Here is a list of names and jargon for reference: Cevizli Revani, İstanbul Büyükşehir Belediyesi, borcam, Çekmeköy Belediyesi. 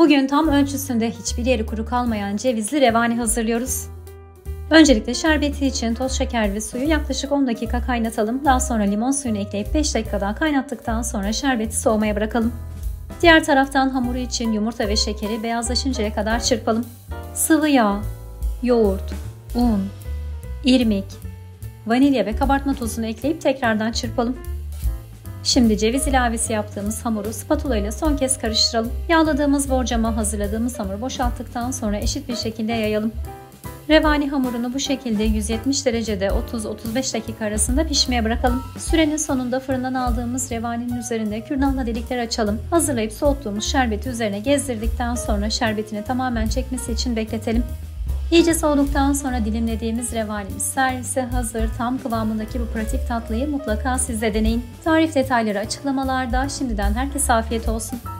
Bugün tam ölçüsünde hiçbir yeri kuru kalmayan cevizli revani hazırlıyoruz. Öncelikle şerbeti için toz şeker ve suyu yaklaşık 10 dakika kaynatalım. Daha sonra limon suyunu ekleyip 5 dakika daha kaynattıktan sonra şerbeti soğumaya bırakalım. Diğer taraftan hamuru için yumurta ve şekeri beyazlaşıncaya kadar çırpalım. Sıvı yağ, yoğurt, un, irmik, vanilya ve kabartma tozunu ekleyip tekrardan çırpalım. Şimdi ceviz ilavesi yaptığımız hamuru spatula ile son kez karıştıralım. Yağladığımız borcama hazırladığımız hamuru boşalttıktan sonra eşit bir şekilde yayalım. Revani hamurunu bu şekilde 170 derecede 30-35 dakika arasında pişmeye bırakalım. Sürenin sonunda fırından aldığımız revaninin üzerinde kürdanla delikler açalım. Hazırlayıp soğuttuğumuz şerbeti üzerine gezdirdikten sonra şerbetini tamamen çekmesi için bekletelim. İyice soğuduktan sonra dilimlediğimiz revanimiz servise hazır. Tam kıvamındaki bu pratik tatlıyı mutlaka siz de deneyin. Tarif detayları açıklamalarda. Şimdiden herkese afiyet olsun.